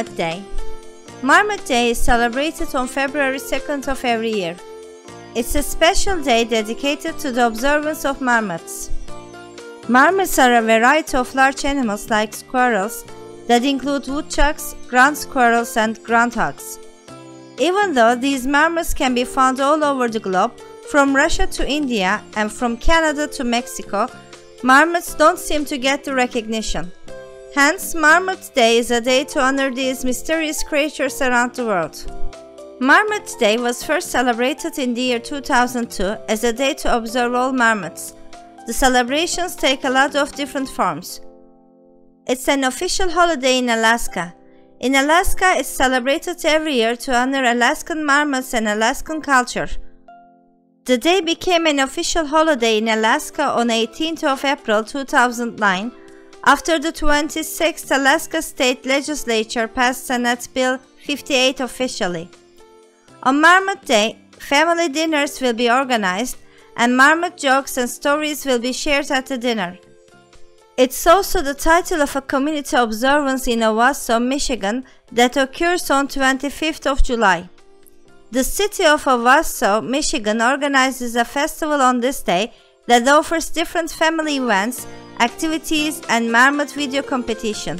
Marmot Day. Marmot Day is celebrated on February 2nd of every year. It's a special day dedicated to the observance of marmots. Marmots are a variety of large animals like squirrels that include woodchucks, ground squirrels and groundhogs. Even though these marmots can be found all over the globe, from Russia to India and from Canada to Mexico, marmots don't seem to get the recognition. Hence, Marmot Day is a day to honor these mysterious creatures around the world. Marmot Day was first celebrated in the year 2002 as a day to observe all marmots. The celebrations take a lot of different forms. It's an official holiday in Alaska. In Alaska, it's celebrated every year to honor Alaskan marmots and Alaskan culture. The day became an official holiday in Alaska on 18th of April 2009 after the 26th Alaska State Legislature passed Senate Bill 58 officially. On Marmot Day, family dinners will be organized and marmot jokes and stories will be shared at the dinner. It's also the title of a community observance in Owasso, Michigan that occurs on 25th of July. The city of Owasso, Michigan organizes a festival on this day that offers different family events, activities and marmot video competition.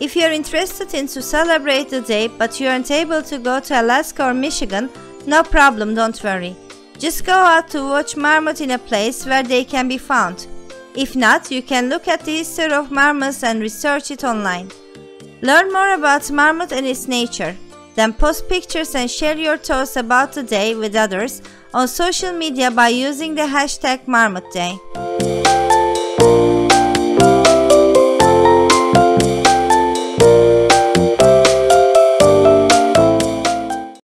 If you're interested in to celebrate the day but you aren't able to go to Alaska or Michigan, no problem, don't worry. Just go out to watch marmot in a place where they can be found. If not, you can look at the history of marmots and research it online. Learn more about marmot and its nature. Then post pictures and share your thoughts about the day with others on social media by using the hashtag Marmot Day.